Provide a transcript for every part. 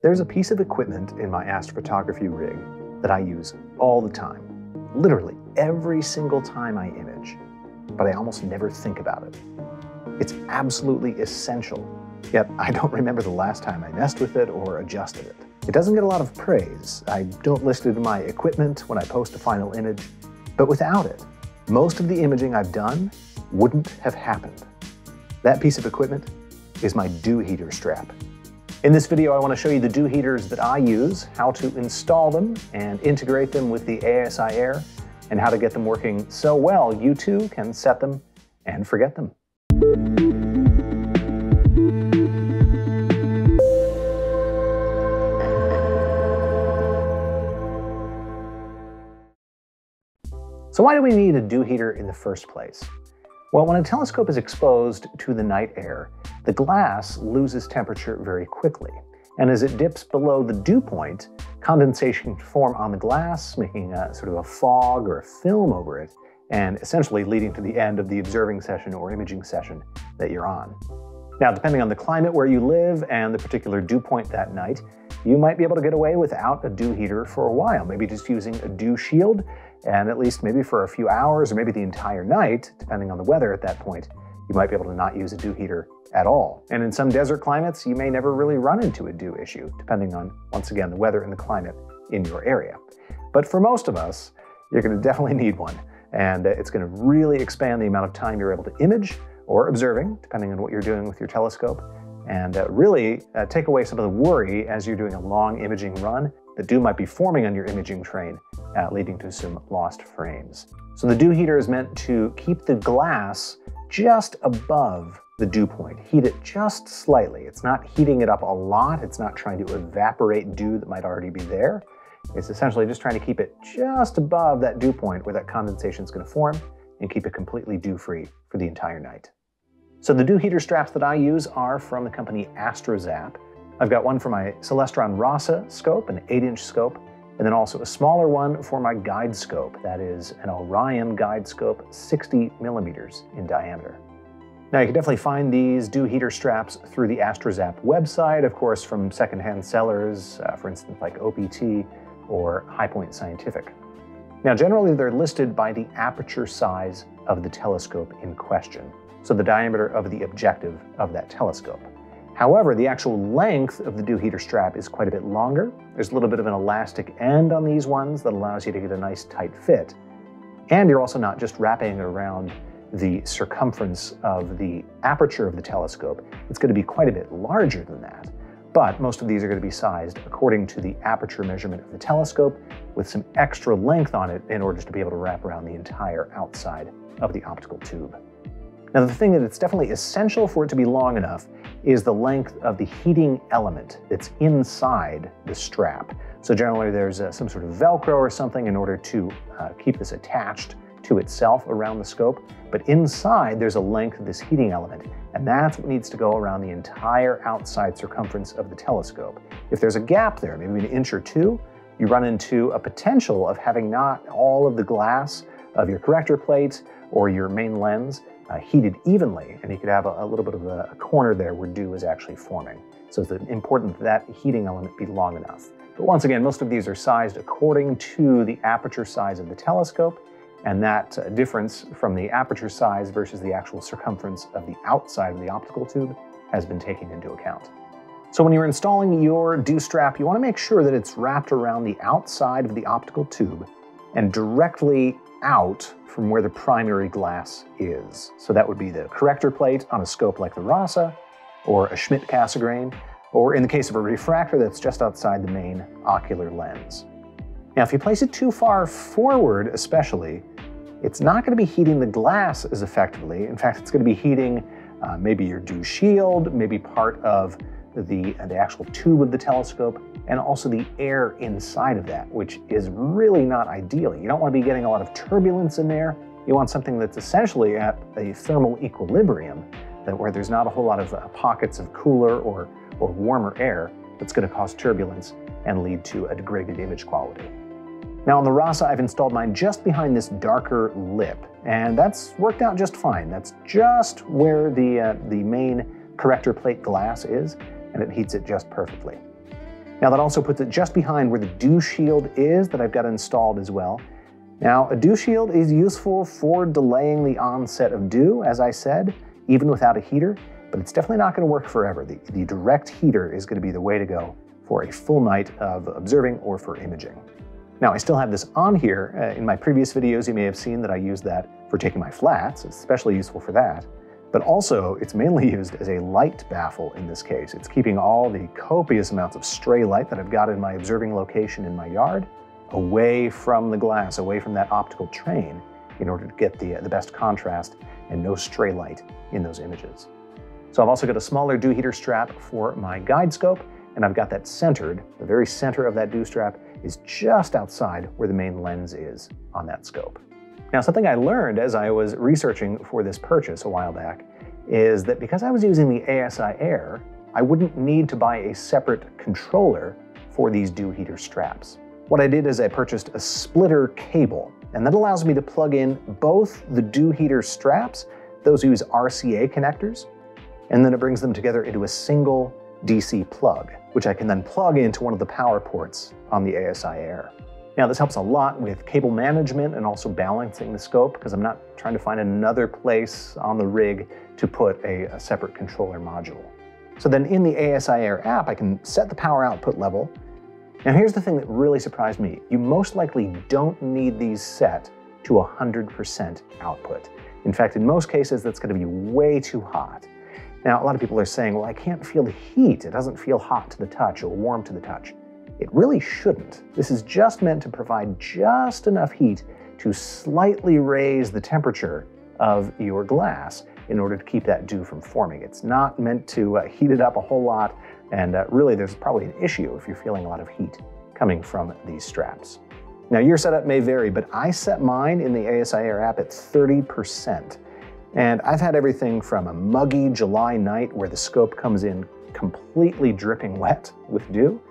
There's a piece of equipment in my astrophotography rig that I use all the time, literally every single time I image, but I almost never think about it. It's absolutely essential, yet I don't remember the last time I messed with it or adjusted it. It doesn't get a lot of praise. I don't list it in my equipment when I post a final image, but without it, most of the imaging I've done wouldn't have happened. That piece of equipment is my dew heater strap. In this video, I want to show you the dew heaters that I use, how to install them and integrate them with the ASI Air, and how to get them working so well you too can set them and forget them. So why do we need a dew heater in the first place? Well, when a telescope is exposed to the night air, the glass loses temperature very quickly. And as it dips below the dew point, condensation can form on the glass, making a sort of a fog or a film over it, and essentially leading to the end of the observing session or imaging session that you're on. Now, depending on the climate where you live and the particular dew point that night, you might be able to get away without a dew heater for a while, maybe just using a dew shield, and at least maybe for a few hours or maybe the entire night, depending on the weather at that point, you might be able to not use a dew heater at all. And in some desert climates, you may never really run into a dew issue, depending on, once again, the weather and the climate in your area. But for most of us, you're going to definitely need one, and it's going to really expand the amount of time you're able to image or observing, depending on what you're doing with your telescope, and really take away some of the worry as you're doing a long imaging run. The dew might be forming on your imaging train, leading to some lost frames. So the dew heater is meant to keep the glass just above the dew point, heat it just slightly. It's not heating it up a lot. It's not trying to evaporate dew that might already be there. It's essentially just trying to keep it just above that dew point where that condensation is going to form and keep it completely dew-free for the entire night. So the dew heater straps that I use are from the company AstroZap. I've got one for my Celestron Rasa scope, an 8-inch scope, and then also a smaller one for my guide scope. That is an Orion guide scope, 60 millimeters in diameter. Now, you can definitely find these dew heater straps through the AstroZap website, of course, from secondhand sellers, for instance, like OPT or High Point Scientific. Now, generally, they're listed by the aperture size of the telescope in question, so the diameter of the objective of that telescope. However, the actual length of the dew heater strap is quite a bit longer. There's a little bit of an elastic end on these ones that allows you to get a nice tight fit. And you're also not just wrapping it around the circumference of the aperture of the telescope. It's going to be quite a bit larger than that. But most of these are going to be sized according to the aperture measurement of the telescope, with some extra length on it in order to be able to wrap around the entire outside of the optical tube. Now, the thing that it's definitely essential for it to be long enough is the length of the heating element that's inside the strap. So generally there's some sort of Velcro or something in order to keep this attached to itself around the scope, but inside there's a length of this heating element, and that's what needs to go around the entire outside circumference of the telescope. If there's a gap there, maybe an inch or two, you run into a potential of having not all of the glass of your corrector plate or your main lens heated evenly, and you could have a little bit of a corner there where dew is actually forming. So it's important that heating element be long enough. But once again, most of these are sized according to the aperture size of the telescope, and that difference from the aperture size versus the actual circumference of the outside of the optical tube has been taken into account. So when you're installing your dew strap, you want to make sure that it's wrapped around the outside of the optical tube and directly out from where the primary glass is. So that would be the corrector plate on a scope like the Rasa, or a Schmidt-Cassegrain, or in the case of a refractor, that's just outside the main ocular lens. Now, if you place it too far forward especially, it's not going to be heating the glass as effectively. In fact, it's going to be heating maybe your dew shield, maybe part of the actual tube of the telescope, and also the air inside of that, which is really not ideal. You don't want to be getting a lot of turbulence in there. You want something that's essentially at a thermal equilibrium, that where there's not a whole lot of pockets of cooler or warmer air that's going to cause turbulence and lead to a degraded image quality. Now, on the Rasa, I've installed mine just behind this darker lip, and that's worked out just fine. That's just where the main corrector plate glass is, and it heats it just perfectly. Now that also puts it just behind where the dew shield is that I've got installed as well. Now, a dew shield is useful for delaying the onset of dew, as I said, even without a heater, but it's definitely not going to work forever. The direct heater is going to be the way to go for a full night of observing or for imaging. Now, I still have this on here. In my previous videos, you may have seen that I use that for taking my flats. It's especially useful for that, but also it's mainly used as a light baffle in this case. It's keeping all the copious amounts of stray light that I've got in my observing location in my yard away from the glass, away from that optical train, in order to get the best contrast and no stray light in those images. So I've also got a smaller dew heater strap for my guide scope, and I've got that centered. The very center of that dew strap is just outside where the main lens is on that scope. Now, something I learned as I was researching for this purchase a while back is that because I was using the ASI Air, I wouldn't need to buy a separate controller for these dew heater straps. What I did is I purchased a splitter cable, and that allows me to plug in both the dew heater straps, those who use RCA connectors, and then it brings them together into a single DC plug, which I can then plug into one of the power ports on the ASI Air. Now, this helps a lot with cable management and also balancing the scope, because I'm not trying to find another place on the rig to put a separate controller module. So then in the ASI Air app, I can set the power output level. Now, here's the thing that really surprised me. You most likely don't need these set to 100% output. In fact, in most cases, that's going to be way too hot. Now, a lot of people are saying, well, I can't feel the heat. It doesn't feel hot to the touch or warm to the touch. It really shouldn't. This is just meant to provide just enough heat to slightly raise the temperature of your glass in order to keep that dew from forming. It's not meant to heat it up a whole lot. And really, there's probably an issue if you're feeling a lot of heat coming from these straps. Now, your setup may vary, but I set mine in the ASI Air app at 30%. And I've had everything from a muggy July night where the scope comes in completely dripping wet with dew,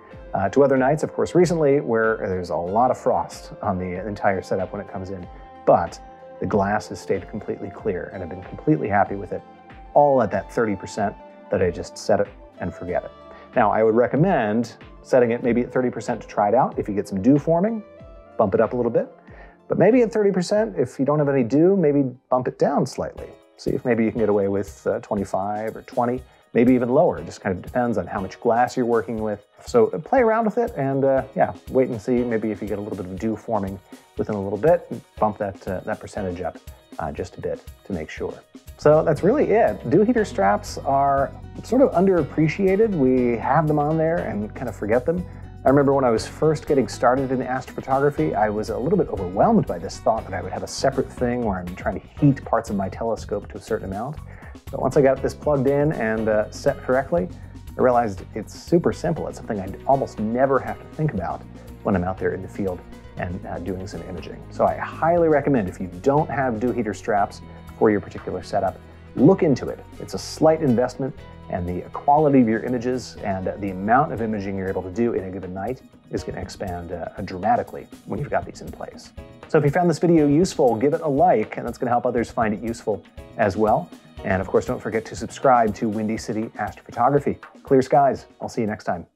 to other nights, of course, recently, where there's a lot of frost on the entire setup when it comes in. But the glass has stayed completely clear, and I've been completely happy with it, all at that 30% that I just set it and forget it. Now, I would recommend setting it maybe at 30% to try it out. If you get some dew forming, bump it up a little bit. But maybe at 30%, if you don't have any dew, maybe bump it down slightly. See if maybe you can get away with 25 or 20, maybe even lower. It just kind of depends on how much glass you're working with. So play around with it and yeah, wait and see. Maybe if you get a little bit of dew forming within a little bit, bump that percentage up just a bit to make sure. So that's really it. Dew heater straps are sort of underappreciated. We have them on there and kind of forget them. I remember when I was first getting started in astrophotography, I was a little bit overwhelmed by this thought that I would have a separate thing where I'm trying to heat parts of my telescope to a certain amount. But once I got this plugged in and set correctly, I realized it's super simple. It's something I almost never have to think about when I'm out there in the field and doing some imaging. So I highly recommend, if you don't have dew heater straps for your particular setup, look into it. It's a slight investment, and the quality of your images and the amount of imaging you're able to do in a given night is going to expand dramatically when you've got these in place. So if you found this video useful, give it a like, and that's going to help others find it useful as well. And of course, don't forget to subscribe to Windy City Astrophotography. Clear skies. I'll see you next time.